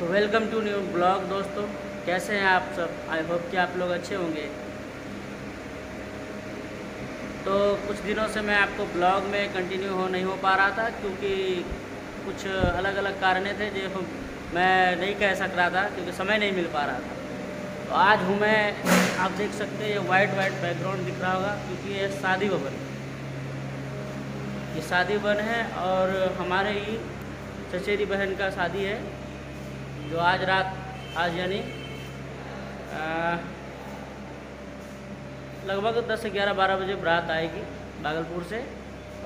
तो welcome to new blog दोस्तों, कैसे हैं आप सब। आई होप कि आप लोग अच्छे होंगे। तो कुछ दिनों से मैं आपको ब्लॉग में कंटिन्यू नहीं हो पा रहा था क्योंकि कुछ अलग अलग कारण थे जो मैं नहीं कह सक रहा था क्योंकि समय नहीं मिल पा रहा था। तो आज हूँ मैं, आप देख सकते हैं ये वाइट बैकग्राउंड दिख रहा होगा क्योंकि ये शादी भवन है। ये शादी भवन है और हमारे ही चचेरी बहन का शादी है जो आज यानी लगभग 10 से 11 12 बजे बारात आएगी भागलपुर से।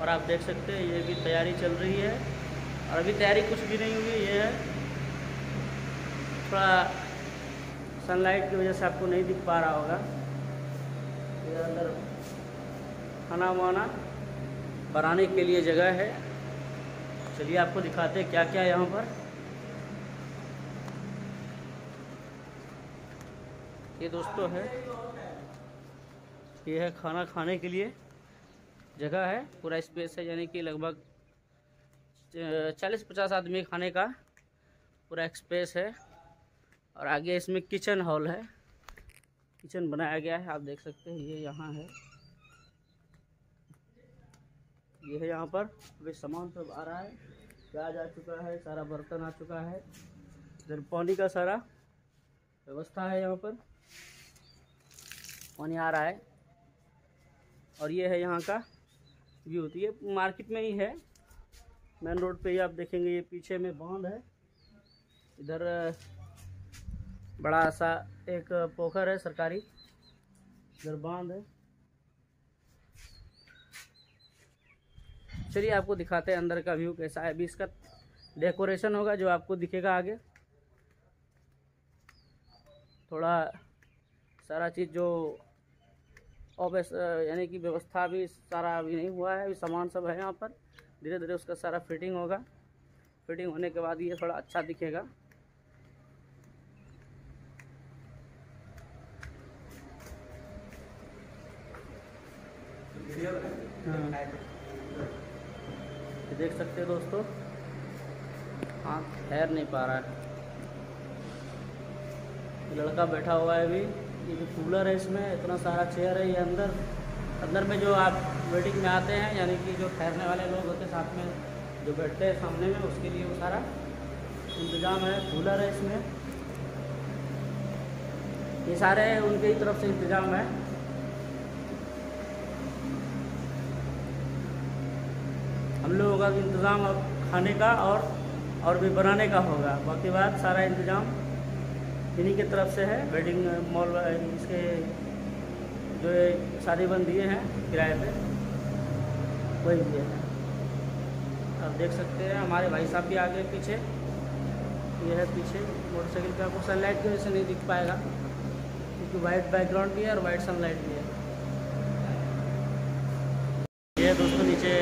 और आप देख सकते हैं ये भी तैयारी चल रही है और अभी तैयारी कुछ भी नहीं हुई है। थोड़ा सनलाइट की वजह से आपको नहीं दिख पा रहा होगा। ये अंदर खाना वाना बनाने के लिए जगह है। चलिए आपको दिखाते हैं क्या क्या यहाँ पर। ये दोस्तों है, ये है खाना खाने के लिए जगह है, पूरा स्पेस है, यानी कि लगभग 40-50 आदमी खाने का पूरा स्पेस है। और आगे इसमें किचन हॉल है, किचन बनाया गया है, आप देख सकते हैं ये यहाँ है। ये है यहाँ पर अभी सामान सब आ रहा है, प्याज आ चुका है, सारा बर्तन आ चुका है, इधर पानी का सारा व्यवस्था है, यहाँ पर पानी आ रहा है। और ये है यहाँ का व्यू, ये मार्केट में ही है, मेन रोड पे ही आप देखेंगे। ये पीछे में बांध है, इधर बड़ा सा एक पोखर है सरकारी, इधर बांध है। चलिए आपको दिखाते हैं अंदर का व्यू कैसा है। अभी इसका डेकोरेशन होगा जो आपको दिखेगा आगे। थोड़ा सारा चीज़ जो ऑफिस यानी कि व्यवस्था भी सारा अभी नहीं हुआ है, अभी सामान सब है यहाँ पर, धीरे धीरे उसका सारा फिटिंग होगा। फिटिंग होने के बाद ये थोड़ा अच्छा दिखेगा। हाँ। देख सकते हैं दोस्तों, आँख ठहर नहीं पा रहा है। लड़का बैठा हुआ है अभी, ये जो कूलर है इसमें इतना सारा चेयर है। ये अंदर में जो आप वेटिंग में आते हैं यानी कि जो ठहरने वाले लोग होते हैं, साथ में जो बैठते हैं सामने में, उसके लिए वो सारा इंतज़ाम है। कूलर है इसमें, ये सारे उनके ही तरफ से इंतज़ाम है। हम लोगों का इंतज़ाम अब खाने का और भी बनाने का होगा, बाकी बात सारा इंतज़ाम इन्हीं की तरफ से है। वेडिंग मॉल इसके जो शादी भवन दिए हैं किराए पे, वही दिए हैं। आप देख सकते हैं हमारे भाई साहब भी आ गए पीछे। ये है पीछे मोटरसाइकिल का, आपको सनलाइट की वजह से नहीं दिख पाएगा क्योंकि वाइट बैकग्राउंड भी है और वाइट सनलाइट भी है। ये दोस्तों नीचे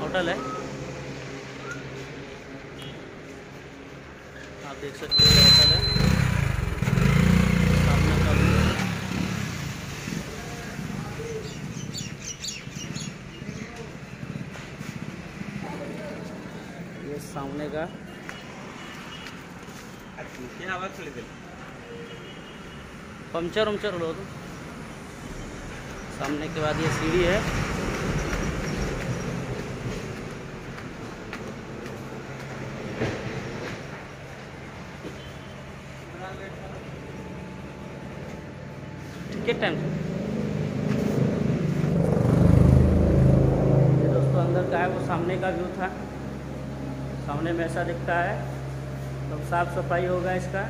होटल है, आप देख सकते हैं होटल है। सामने का पंचर उमचर लो तो सामने के बाद ये सीढ़ी है। टिकट टाइम दोस्तों अंदर का है, वो सामने का व्यू था, सामने में ऐसा दिखता है। तो साफ सफाई होगा इसका,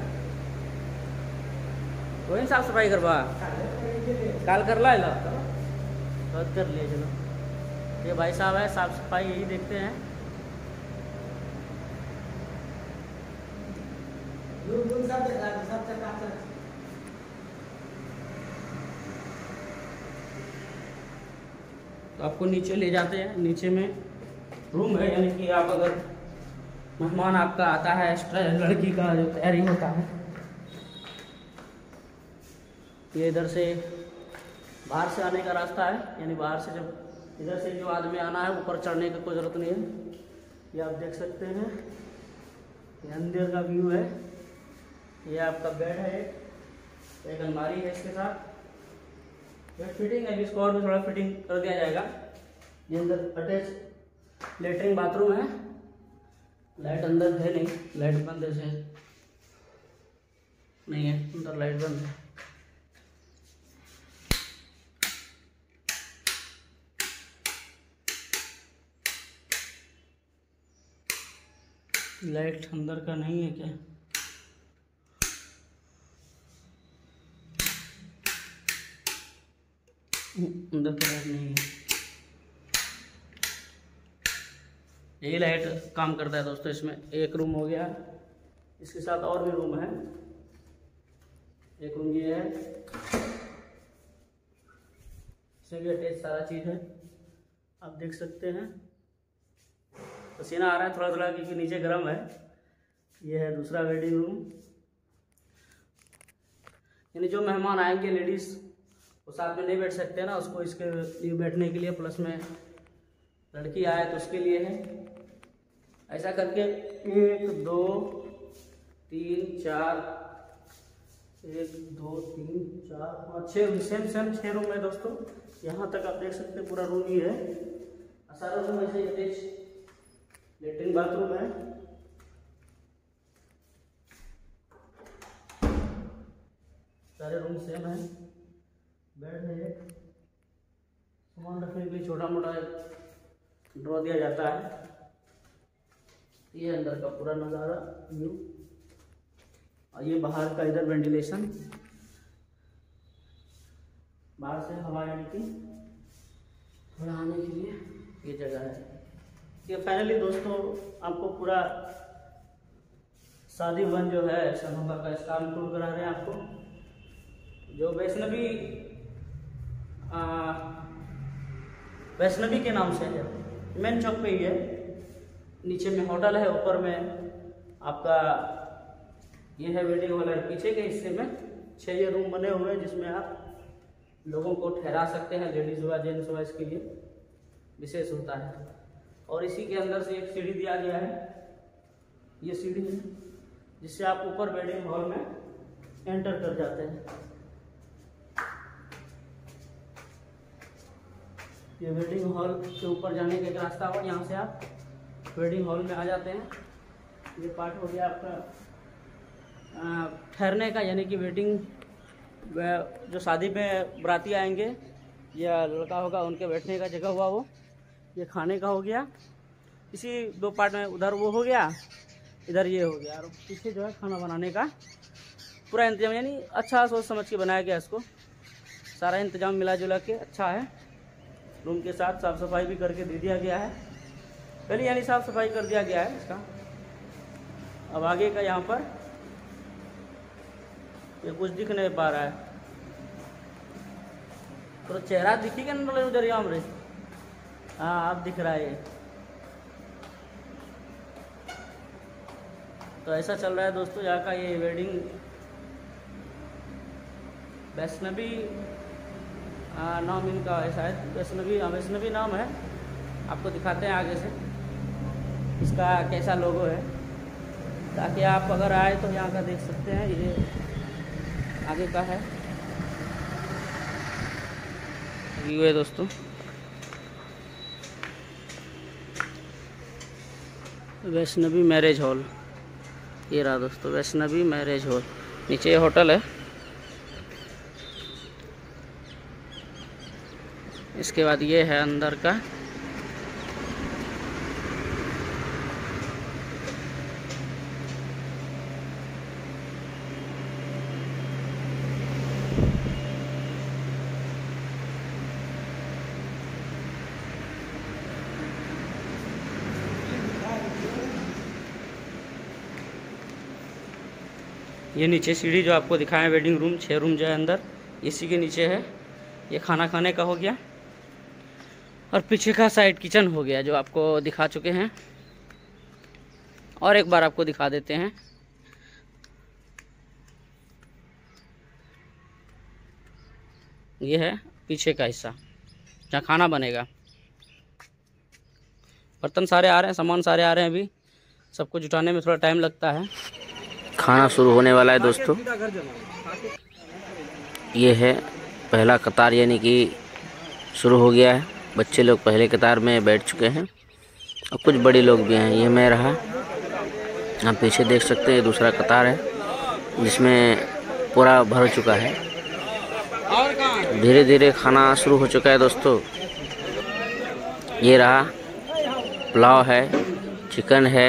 वही साफ सफाई करवा काल कर ला बहुत कर लिए। चलो ये भाई साहब है, साफ सफाई यही देखते हैं। तो आपको नीचे ले जाते हैं, नीचे में रूम है, यानी कि आप अगर मेहमान आपका आता है एक्स्ट्रा, लड़की का जो तैयारी होता है। ये इधर से बाहर से आने का रास्ता है, यानी बाहर से जब इधर से जो आदमी आना है ऊपर चढ़ने की कोई ज़रूरत नहीं है। ये आप देख सकते हैं, ये अंदर का व्यू है। ये आपका बेड है, एक अलमारी है इसके साथ, ये फिटिंग है, इसको और भी थोड़ा फिटिंग कर दिया जाएगा। ये अंदर अटैच लेटरिन बाथरूम है, लाइट अंदर है नहीं, लाइट बंद है, से नहीं है अंदर, लाइट बंद है। लाइट अंदर का नहीं है क्या? अंदर का लाइट नहीं है, यही लाइट काम करता है दोस्तों। इसमें एक रूम हो गया, इसके साथ और भी रूम है। एक रूम ये है, इसमें भी अटैच सारा चीज़ है, आप देख सकते हैं। पसीना आ रहा है थोड़ा थोड़ा क्योंकि नीचे गर्म है। ये है दूसरा वेडिंग रूम, यानी जो मेहमान आएंगे लेडीज़ वो साथ में नहीं बैठ सकते ना, उसको इसके लिए बैठने के लिए प्लस में लड़की आए तो उसके लिए है। ऐसा करके 1 2 3 4 1 2 3 4 5 6 सेम छः रूम है दोस्तों। यहाँ तक आप देख सकते हैं पूरा रूम ही है, सारा रूम ऐसे अटैच लेटरिन बाथरूम है। सारे रूम सेम है, बेड है, सामान रखने के लिए छोटा मोटा ड्रॉ दिया जाता है। ये अंदर का पूरा नज़ारा व्यू, और ये बाहर का इधर वेंटिलेशन, बाहर से हवा आने की थोड़ा आने के लिए ये जगह है। ये फाइनली दोस्तों आपको पूरा शादी भवन जो है शनोबा का स्टाल टूर करा रहे हैं आपको, जो वैष्णवी के नाम से है, मेन चौक पे ही है। नीचे में होटल है, ऊपर में आपका ये है वेडिंग हॉल है। पीछे के हिस्से में 6 ये रूम बने हुए हैं जिसमें आप लोगों को ठहरा सकते हैं, लेडीज़ हुआ जेंट्स हुआ, इसके लिए विशेष होता है। और इसी के अंदर से एक सीढ़ी दिया गया है, ये सीढ़ी है जिससे आप ऊपर वेडिंग हॉल में एंटर कर जाते हैं। ये वेडिंग हॉल के ऊपर जाने का एक रास्ता, और यहाँ से आप वेडिंग हॉल में आ जाते हैं। ये पार्ट हो गया आपका ठहरने का, यानी कि वेटिंग जो शादी में बराती आएंगे या लड़का होगा उनके बैठने का जगह हुआ वो। ये खाने का हो गया, इसी 2 पार्ट में, उधर वो हो गया, इधर ये हो गया, और पीछे जो है खाना बनाने का पूरा इंतजाम, यानी अच्छा सोच समझ के बनाया गया इसको, सारा इंतजाम मिला जुला के अच्छा है। रूम के साथ साफ़ सफाई भी करके दे दिया गया है, पहले यानी साफ़ सफाई कर दिया गया है इसका। अब आगे का यहाँ पर ये कुछ दिख नहीं पा रहा है, तो चेहरा दिखेगा ना उधर, यहाँ पर हाँ आप दिख रहा है। तो ऐसा चल रहा है दोस्तों यहाँ का ये वेडिंग वैष्णवी नाम इनका है शायद, वैष्णवी नाम है। आपको दिखाते हैं आगे से इसका कैसा लोगो है, ताकि आप अगर आए तो यहाँ का देख सकते हैं। ये आगे का है व्यू है दोस्तों, वैष्णवी मैरिज हॉल, ये रहा दोस्तों वैष्णवी मैरिज हॉल। नीचे होटल है, इसके बाद ये है अंदर का, ये नीचे सीढ़ी जो आपको दिखाया है, वेडिंग रूम 6 रूम जो है अंदर इसी के नीचे है। ये खाना खाने का हो गया, और पीछे का साइड किचन हो गया जो आपको दिखा चुके हैं, और एक बार आपको दिखा देते हैं। ये है पीछे का हिस्सा जहाँ खाना बनेगा, बर्तन सारे आ रहे हैं, सामान सारे आ रहे हैं, अभी सब कुछ जुटाने में थोड़ा टाइम लगता है। खाना शुरू होने वाला है दोस्तों। ये है पहला कतार, यानी कि शुरू हो गया है। बच्चे लोग पहले कतार में बैठ चुके हैं और कुछ बड़े लोग भी हैं। ये मैं रहा, आप पीछे देख सकते हैं। दूसरा कतार है जिसमें पूरा भर चुका है। धीरे धीरे खाना शुरू हो चुका है दोस्तों। ये रहा, पुलाव है, चिकन है,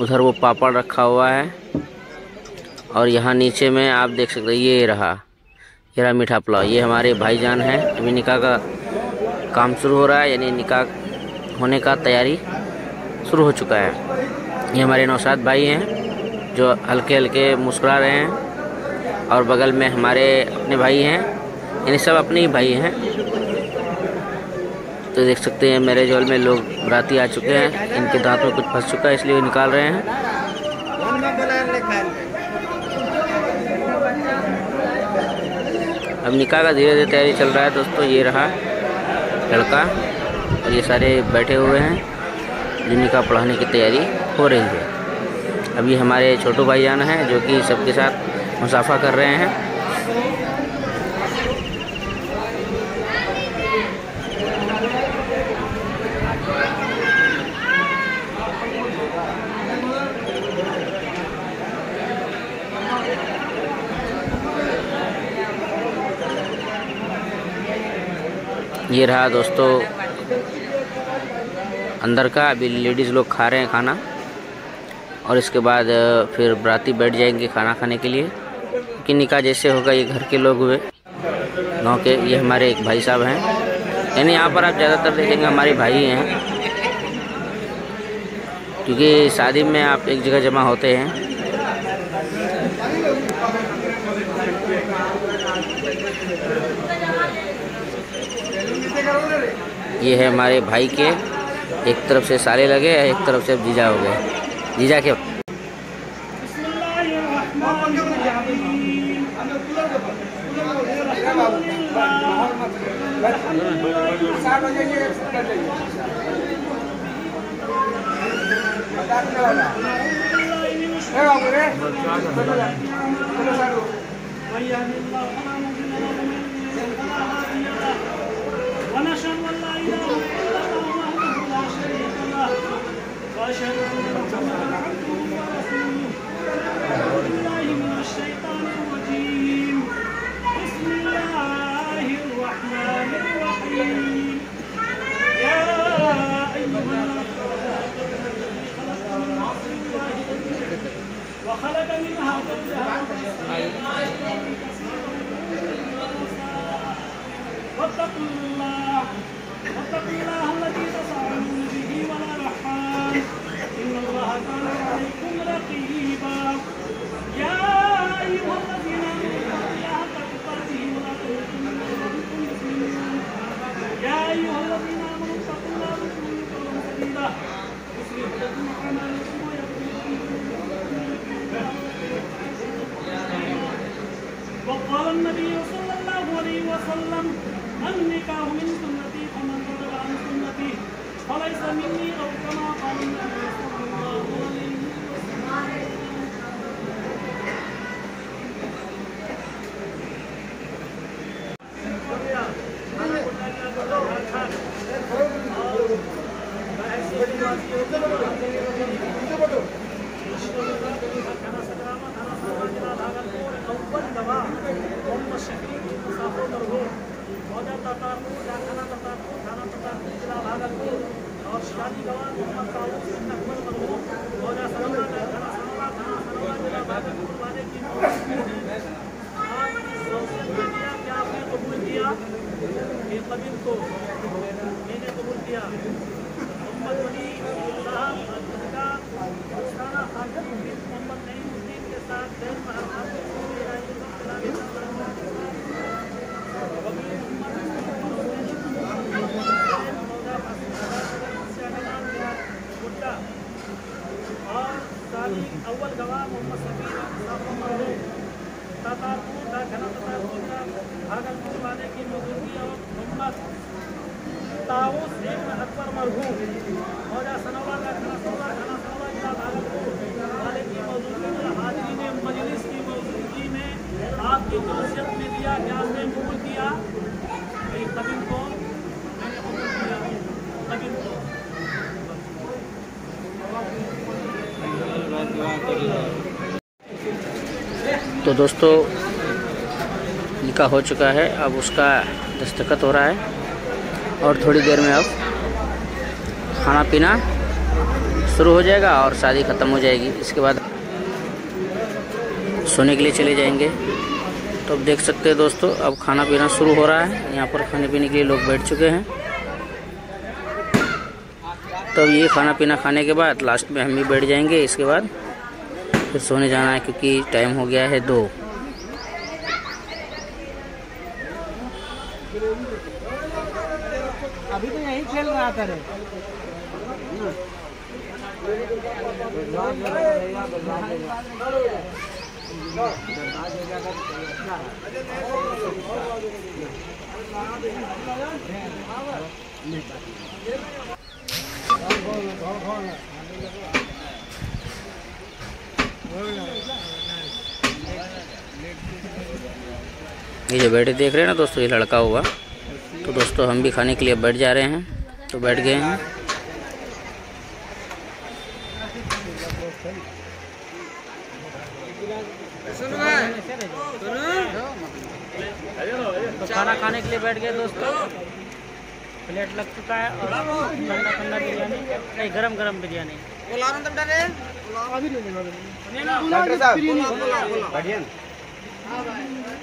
उधर वो पापड़ रखा हुआ है, और यहाँ नीचे में आप देख सकते हैं। ये रहा मीठा पुलाव। ये हमारे भाईजान हैं, अभी निकाह का काम शुरू हो रहा है, यानी निकाह होने का तैयारी शुरू हो चुका है। ये हमारे नौशाद भाई हैं जो हल्के हल्के मुस्कुरा रहे हैं, और बगल में हमारे अपने भाई हैं, यानी सब अपने ही भाई हैं। तो देख सकते हैं मैरिज हॉल में लोग राती आ चुके हैं। इनके दांत में कुछ फंस चुका है इसलिए वो निकाल रहे हैं। अब निकाह का धीरे धीरे तैयारी चल रहा है दोस्तों। ये रहा लड़का, और ये सारे बैठे हुए हैं जो निकाह पढ़ाने की तैयारी हो रही है। अभी हमारे छोटू भाईजान हैं जो कि सबके साथ मुसाफा कर रहे हैं। ये रहा दोस्तों अंदर का। अभी लेडीज़ लोग खा रहे हैं खाना, और इसके बाद फिर बराती बैठ जाएंगे खाना खाने के लिए कि निकाह जैसे होगा। ये घर के लोग हुए गाँव के। ये हमारे एक भाई साहब हैं, यानी यहाँ पर आप ज़्यादातर देखेंगे हमारे भाई हैं, क्योंकि शादी में आप एक जगह जमा होते हैं। ये है हमारे भाई के, एक तरफ से साले लगे, एक तरफ से अब जीजा हो गए। जीजा के को शक में दिया, न्यास में कबूल किया, कबीर को मैंने कबूल किया, कबीर को तो दोस्तों निकाह हो चुका है, अब उसका दस्तखत हो रहा है और थोड़ी देर में अब खाना पीना शुरू हो जाएगा और शादी ख़त्म हो जाएगी। इसके बाद सोने के लिए चले जाएंगे। तो अब देख सकते हैं दोस्तों, अब खाना पीना शुरू हो रहा है। यहाँ पर खाने पीने के लिए लोग बैठ चुके हैं। तो ये खाना पीना खाने के बाद लास्ट में हम भी बैठ जाएंगे। इसके बाद फिर सोने जाना है क्योंकि टाइम हो गया है 2। अभी तो यहीं खेल रहा था ये जो बैठे देख रहे हैं ना दोस्तों, ये लड़का हुआ। तो दोस्तों हम भी खाने के लिए बैठ जा रहे हैं, तो बैठ गए हैं। तो खाना खाने के लिए बैठ गए दोस्तों। प्लेट लग चुका है और ठंडा ठंडा बिरयानी, नहीं गरम गरम बिरयानी।